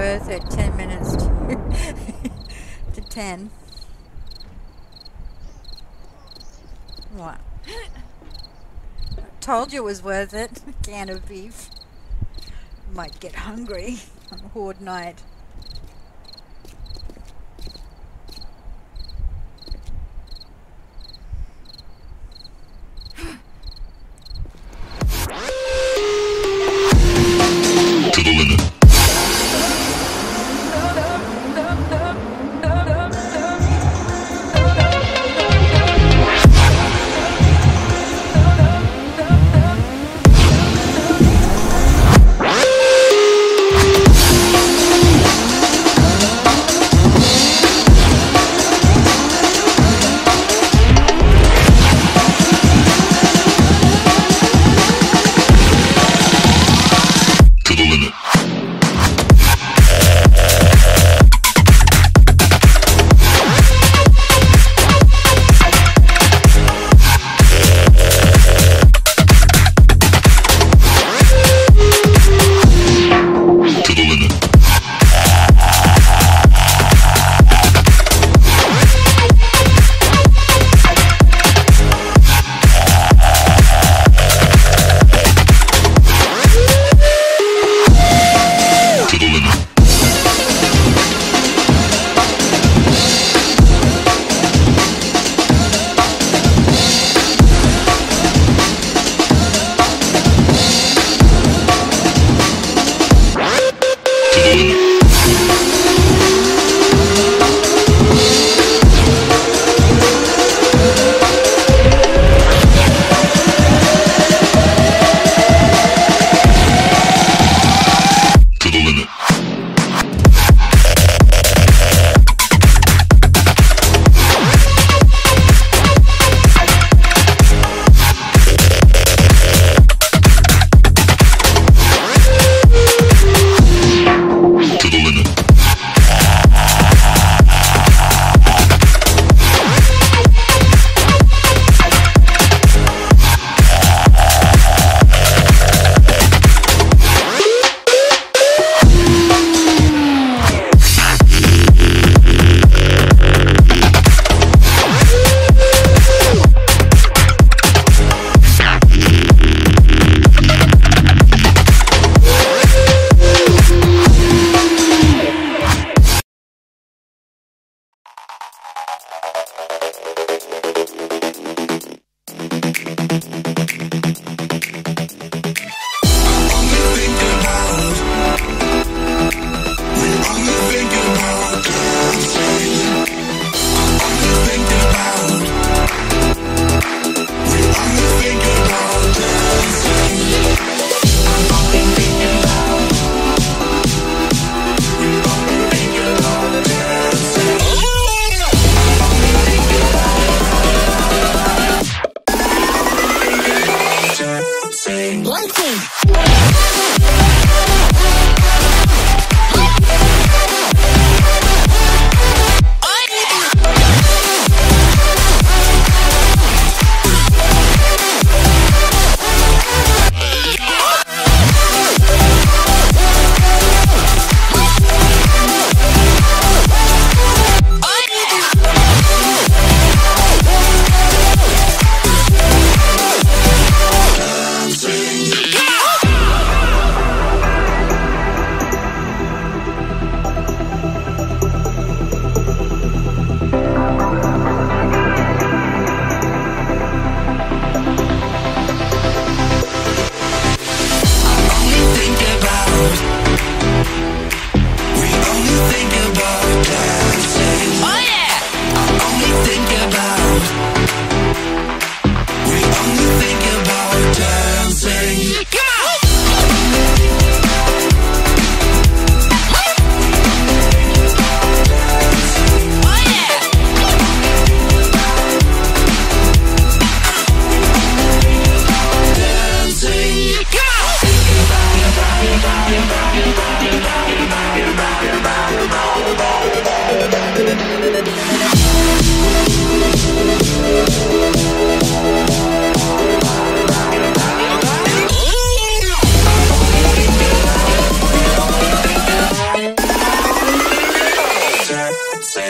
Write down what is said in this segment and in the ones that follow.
worth at 10 minutes to 10. What? I told you it was worth it. A can of beef. Might get hungry on a hoard night.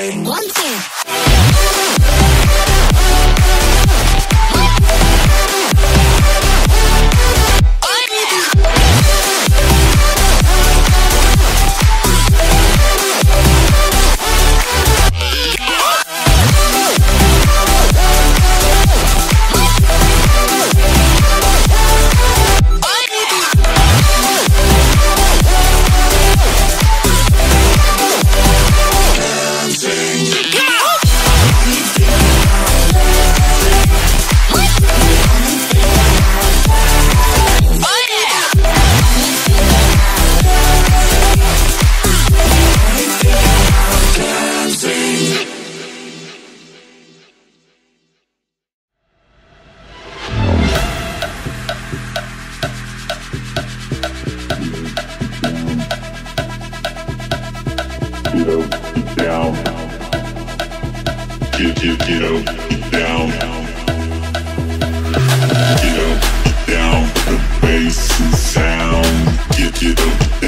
way. One thing. Get down, the bass and sound. Get down.